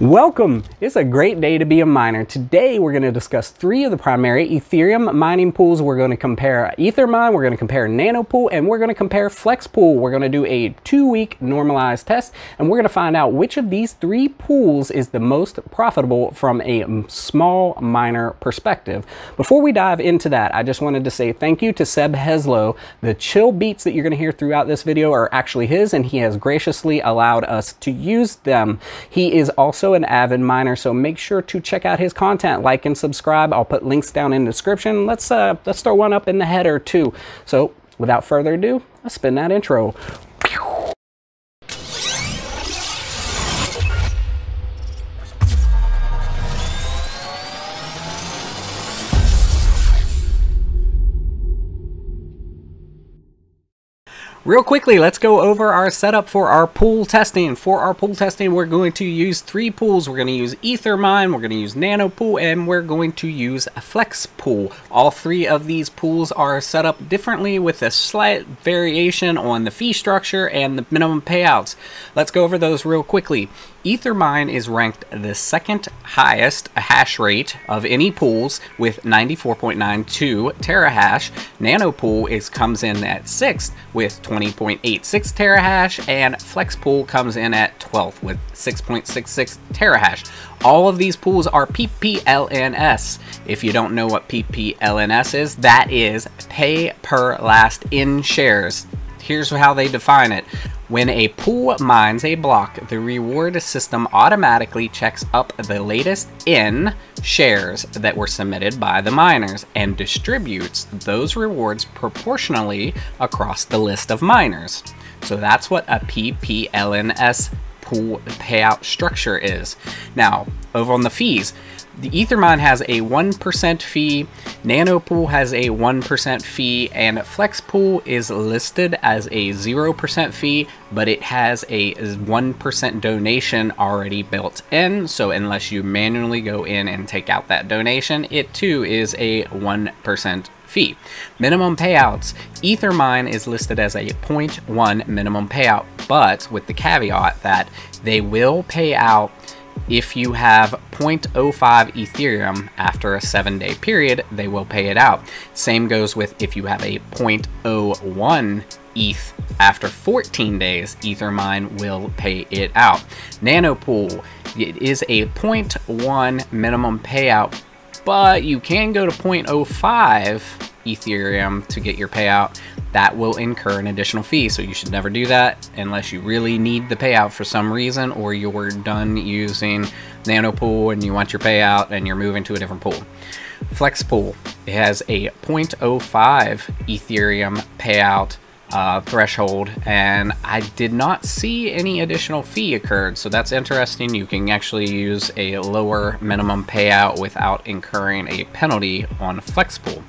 Welcome! It's a great day to be a miner. Today we're going to discuss three of the primary Ethereum mining pools. We're going to compare Ethermine, we're going to compare Nanopool, and we're going to compare Flexpool. We're going to do a 2-week normalized test, and we're going to find out which of these three pools is the most profitable from a small miner perspective. Before we dive into that, I just wanted to say thank you to Seb Heslow. The chill beats that you're going to hear throughout this video are actually his, and he has graciously allowed us to use them. He is also an avid miner, so make sure to check out his content, like and subscribe. I'll put links down in the description. Let's throw one up in the header too. So without further ado, let's spin that intro. Real quickly, let's go over our setup for our pool testing. For our pool testing, we're going to use three pools. We're going to use Ethermine, we're going to use Nanopool, and we're going to use Flexpool. All three of these pools are set up differently with a slight variation on the fee structure and the minimum payouts. Let's go over those real quickly. Ethermine is ranked the second highest hash rate of any pools with 94.92 terahash. Nanopool comes in at 6th with 20.86 terahash, and Flexpool comes in at 12th with 6.66 terahash. All of these pools are PPLNS. If you don't know what PPLNS is, that is pay per last in shares. Here's how they define it. When a pool mines a block, the reward system automatically checks up the latest in shares that were submitted by the miners and distributes those rewards proportionally across the list of miners. So that's what a PPLNS pool payout structure is. Now, over on the fees, the Ethermine has a 1% fee, Nanopool has a 1% fee, and Flexpool is listed as a 0% fee, but it has a 1% donation already built in, so unless you manually go in and take out that donation, it too is a 1% fee. Minimum payouts, Ethermine is listed as a 0.1 minimum payout, but with the caveat that they will pay out if you have 0.05 Ethereum after a 7-day period, they will pay it out. Same goes with if you have a 0.01 ETH after 14 days, Ethermine will pay it out. Nanopool, it is a 0.1 minimum payout, but you can go to 0.05 Ethereum to get your payout. That will incur an additional fee, so you should never do that unless you really need the payout for some reason, or you were done using Nanopool and you want your payout and you're moving to a different pool. Flexpool, it has a 0.05 Ethereum payout threshold, and I did not see any additional fee occurred, so that's interesting. You can actually use a lower minimum payout without incurring a penalty on Flexpool.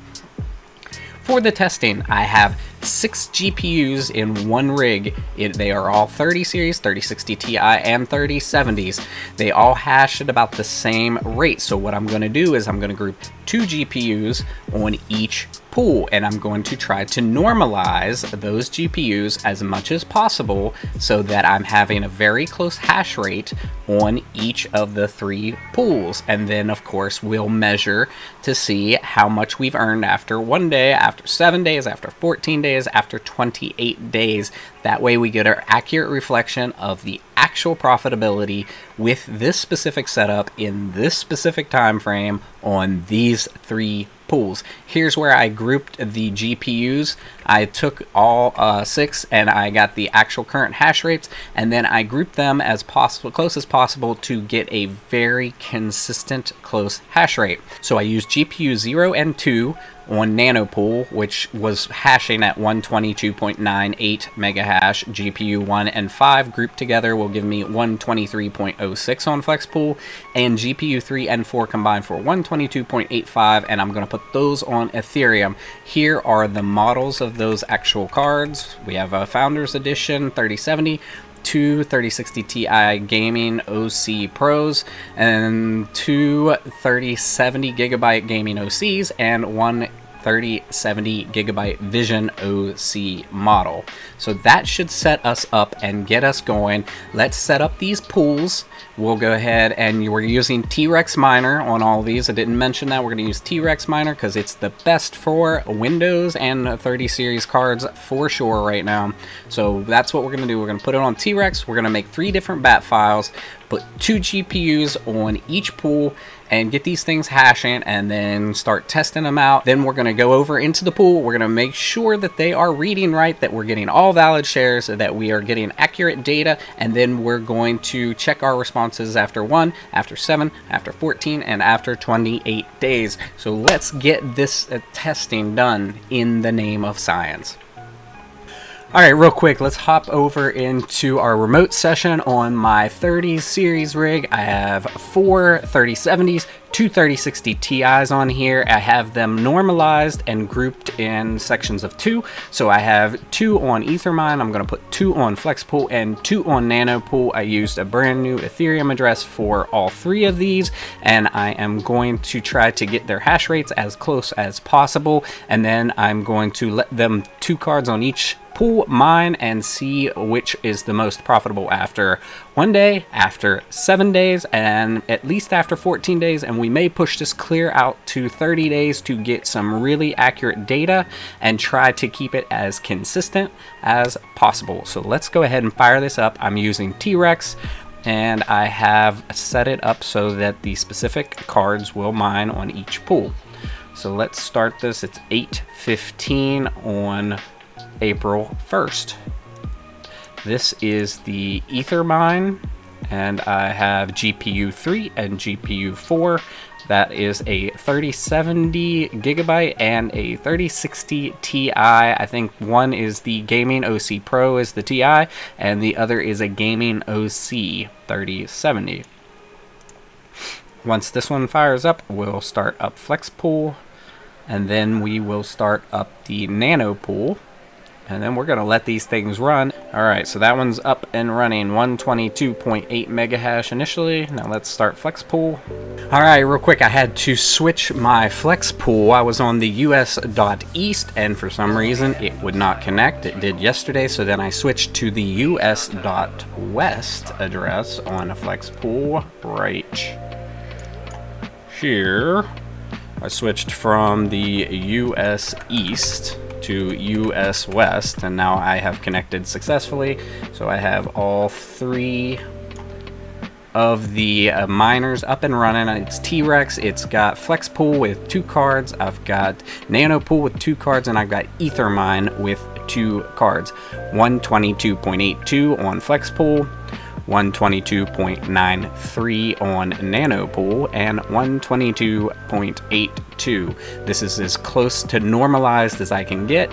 For the testing, I have 6 GPUs in one rig. They are all 30 series, 3060 Ti and 3070s. They all hash at about the same rate. So what I'm gonna do is I'm gonna group 2 GPUs on each pool, and I'm going to try to normalize those GPUs as much as possible so that I'm having a very close hash rate on each of the 3 pools. And then of course we'll measure to see how much we've earned after 1 day, after 7 days, after 14 days, after 28 days. That way we get our accurate reflection of the actual profitability with this specific setup in this specific time frame on these 3 pools. Here's where I grouped the GPUs. I took all 6 and I got the actual current hash rates, and then I grouped them as close as possible to get a very consistent close hash rate. So I used GPU 0 and 2 on Nanopool, which was hashing at 122.98 megahash. GPU 1 and 5 grouped together will give me 123.06 on Flexpool, and GPU 3 and 4 combined for 122.85, and I'm going to put those on Ethereum. Here are the models of those actual cards. We have a Founders Edition 3070, 2 3060 Ti Gaming OC Pros, and 2 3070 gigabyte gaming OCs, and 1 3070 gigabyte Vision OC model. So that should set us up and get us going. Let's set up these pools. We'll go ahead and we're using T-Rex Miner on all these. I didn't mention that. We're going to use T-Rex Miner because it's the best for Windows and 30 series cards for sure right now. So that's what we're going to do. We're going to put it on T-Rex. We're going to make 3 different bat files, put 2 GPUs on each pool, and get these things hashing and then start testing them out. Then we're going to go over into the pool. We're going to make sure that they are reading right, that we're getting all valid shares, that we are getting accurate data, and then we're going to check our responses after 1, after 7, after 14, and after 28 days. So let's get this testing done in the name of science. All right, real quick, let's hop over into our remote session on my 30 series rig. I have 4 3070s, 2 3060 Ti's on here. I have them normalized and grouped in sections of 2. So I have 2 on Ethermine. I'm going to put 2 on Flexpool and 2 on Nanopool. I used a brand new Ethereum address for all 3 of these, and I am going to try to get their hash rates as close as possible. And then I'm going to let them 2 cards on each pool mine and see which is the most profitable after 1 day, after 7 days, and at least after 14 days. And we may push this clear out to 30 days to get some really accurate data and try to keep it as consistent as possible. So let's go ahead and fire this up. I'm using T-Rex, and I have set it up so that the specific cards will mine on each pool. So let's start this. It's 8:15 on April 1st. This is the Ethermine, and I have GPU 3 and GPU 4. That is a 3070 gigabyte and a 3060 Ti. I think one is the Gaming OC Pro is the Ti, and the other is a Gaming OC 3070. Once this one fires up, we'll start up Flexpool, and then we will start up the Nanopool. And then we're going to let these things run. All right, so that one's up and running, 122.8 mega hash initially. Now let's start Flexpool. All right, real quick, I had to switch my Flexpool. I was on the US.East, and for some reason it would not connect. It did yesterday, so then I switched to the US.West address on a Flexpool right here. I switched from the US East to US West, and now I have connected successfully. So I have all 3 of the miners up and running. It's T-Rex, it's got Flexpool with 2 cards, I've got Nanopool with 2 cards, and I've got Ethermine with 2 cards. 122.82 on Flexpool, 122.93 on Nanopool, and 122.82. This is as close to normalized as I can get,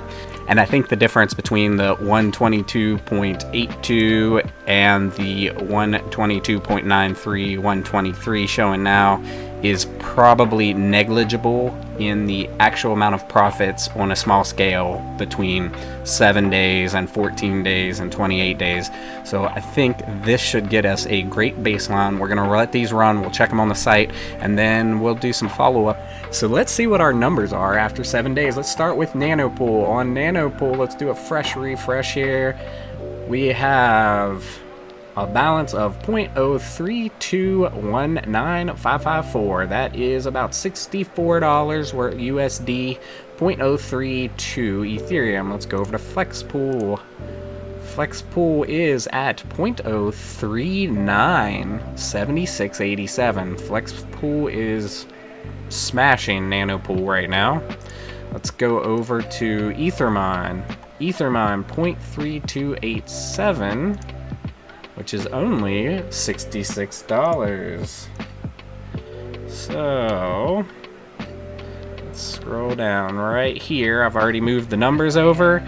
and I think the difference between the 122.82 and the 122.93, 123 showing now is probably negligible in the actual amount of profits on a small scale between 7 days and 14 days and 28 days. So I think this should get us a great baseline. We're gonna let these run, we'll check them on the site, and then we'll do some follow-up. So let's see what our numbers are after 7 days. Let's start with Nanopool. On Nanopool, let's do a fresh refresh here. We have a balance of 0.0321955. That is about $64 worth USD, 0.032 Ethereum. Let's go over to Flexpool. Flexpool is at 0.0397687. Flexpool is smashing Nanopool right now. Let's go over to Ethermine. Ethermine 0.3287. which is only $66. So let's scroll down right here. I've already moved the numbers over.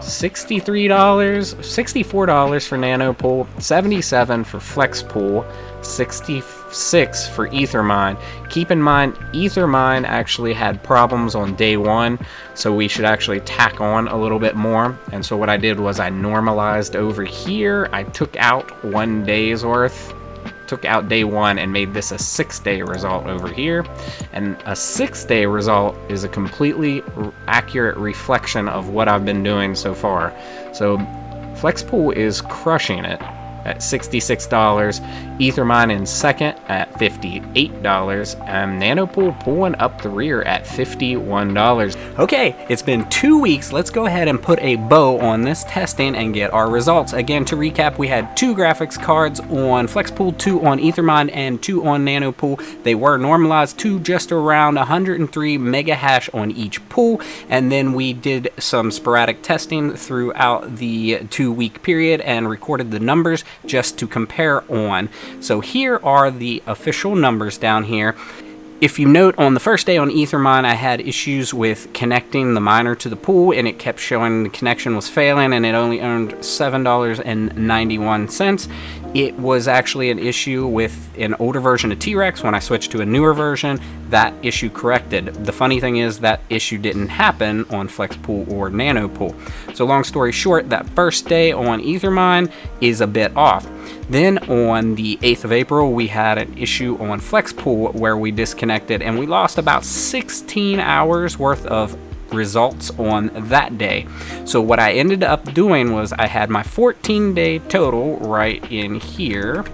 $63, $64 for Nanopool, $77 for Flexpool, $66 for Ethermine. Keep in mind, Ethermine actually had problems on day 1, so we should actually tack on a little bit more. And so what I did was I normalized over here. I took out 1 day's worth took out day one and made this a 6-day result over here. And a 6-day result is a completely accurate reflection of what I've been doing so far. So Flexpool is crushing it at $66, Ethermine in second at $58, and Nanopool pulling up the rear at $51. Okay, it's been 2 weeks. Let's go ahead and put a bow on this testing and get our results. Again, to recap, we had 2 graphics cards on Flexpool, 2 on Ethermine, and 2 on Nanopool. They were normalized to just around 103 mega hash on each pool, and then we did some sporadic testing throughout the 2-week period and recorded the numbers just to compare on. So here are the official numbers down here. If you note, on the first day on Ethermine, I had issues with connecting the miner to the pool, and it kept showing the connection was failing, and it only earned $7.91. It was actually an issue with an older version of T-Rex. When I switched to a newer version, that issue corrected. The funny thing is that issue didn't happen on Flexpool or Nanopool. So long story short, that first day on Ethermine is a bit off. Then on the 8th of April, we had an issue on Flexpool where we disconnected and we lost about 16 hours worth of results on that day. So what I ended up doing was I had my 14-day total right in here.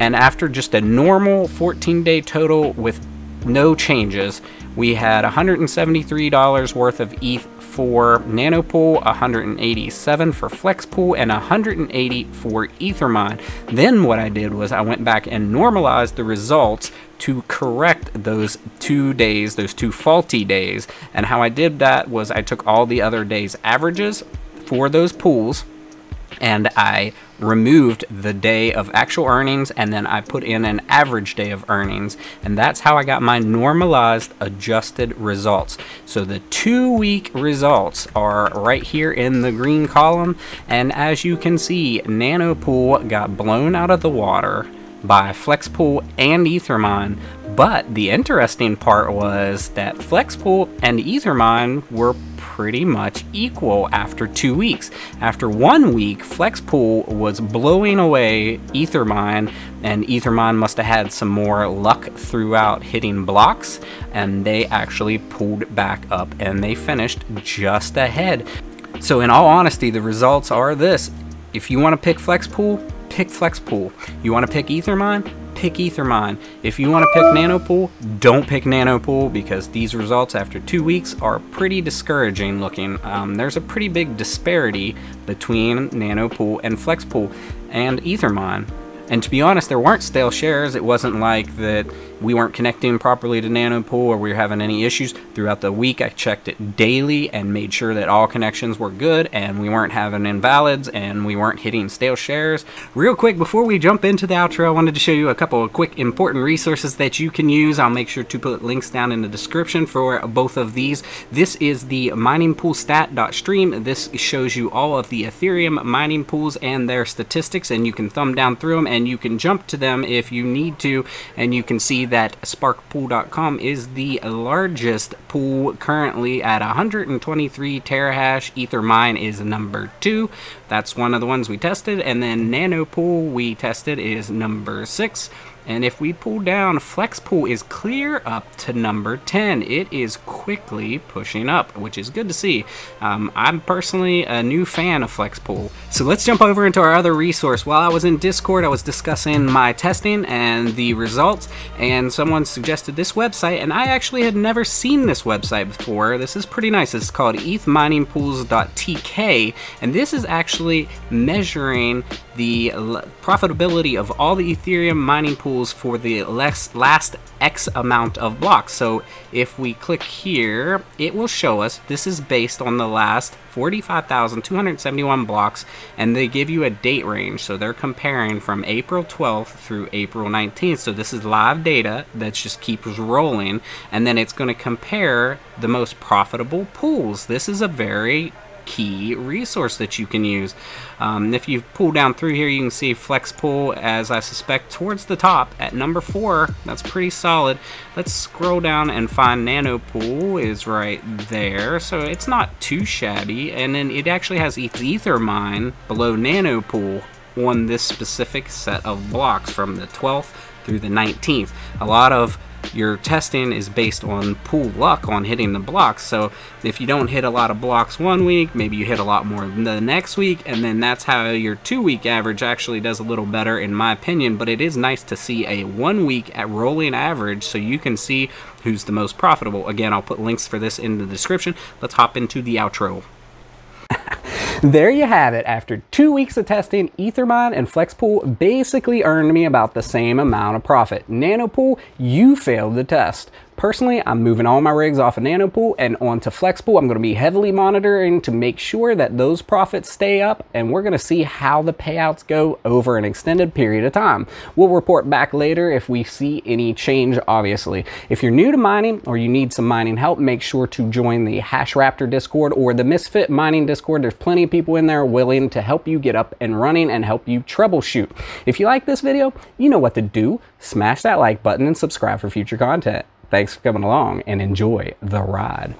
And after just a normal 14-day total with no changes, we had $173 worth of ETH for Nanopool, $187 for Flexpool, and $180 for Ethermine. Then what I did was I went back and normalized the results to correct those 2 days, those 2 faulty days. And how I did that was I took all the other days' averages for those pools, and I removed the day of actual earnings, and then I put in an average day of earnings, and that's how I got my normalized adjusted results. So the 2-week results are right here in the green column, and as you can see, Nanopool got blown out of the water by Flexpool and Ethermine. But the interesting part was that Flexpool and Ethermine were pretty much equal after 2 weeks. After 1 week, Flexpool was blowing away Ethermine, and Ethermine must have had some more luck throughout hitting blocks, and they actually pulled back up and they finished just ahead. So in all honesty, the results are this. If you want to pick Flexpool, pick Flexpool. You want to pick Ethermine? Pick Ethermine. If you want to pick Nanopool, don't pick Nanopool, because these results after 2 weeks are pretty discouraging looking. There's a pretty big disparity between Nanopool and Flexpool and Ethermine. And to be honest, there weren't stale shares. It wasn't like that we weren't connecting properly to Nanopool or we were having any issues. Throughout the week, I checked it daily and made sure that all connections were good and we weren't having invalids and we weren't hitting stale shares. Real quick, before we jump into the outro, I wanted to show you a couple of quick important resources that you can use. I'll make sure to put links down in the description for both of these. This is the miningpoolstat.stream. This shows you all of the Ethereum mining pools and their statistics, and you can thumb down through them and you can jump to them if you need to, and you can see that sparkpool.com is the largest pool currently at 123 terahash. Ethermine is number 2. That's one of the ones we tested, and then Nanopool we tested is number 6. And if we pull down, Flexpool is clear up to number 10. It is quickly pushing up, which is good to see. I'm personally a new fan of Flexpool. So let's jump over into our other resource. While I was in Discord, I was discussing my testing and the results, and someone suggested this website, and I actually had never seen this website before. This is pretty nice. It's called ethminingpools.tk, and this is actually measuring the profitability of all the Ethereum mining pools for the last X amount of blocks. So if we click here, it will show us this is based on the last 45,271 blocks, and they give you a date range. So they're comparing from April 12th through April 19th. So this is live data that just keeps rolling, and then it's going to compare the most profitable pools. This is a very key resource that you can use. If you pull down through here, you can see Flexpool, as I suspect, towards the top at number 4. That's pretty solid. Let's scroll down and find Nanopool is right there, so it's not too shabby. And then it actually has Ethermine below Nanopool on this specific set of blocks from the 12th through the 19th. A lot of your testing is based on pool luck on hitting the blocks. So if you don't hit a lot of blocks one week, maybe you hit a lot more the next week, and then that's how your 2 week average actually does a little better, in my opinion. But it is nice to see a 1 week at rolling average so you can see who's the most profitable. Again, I'll put links for this in the description. Let's hop into the outro. There you have it. After 2 weeks of testing, Ethermine and Flexpool basically earned me about the same amount of profit. Nanopool, you failed the test. Personally, I'm moving all my rigs off of Nanopool and onto Flexpool. I'm going to be heavily monitoring to make sure that those profits stay up, and we're going to see how the payouts go over an extended period of time. We'll report back later if we see any change, obviously. If you're new to mining or you need some mining help, make sure to join the HashRaptor Discord or the Misfit Mining Discord. There's plenty of people in there willing to help you get up and running and help you troubleshoot. If you like this video, you know what to do. Smash that like button and subscribe for future content. Thanks for coming along and enjoy the ride.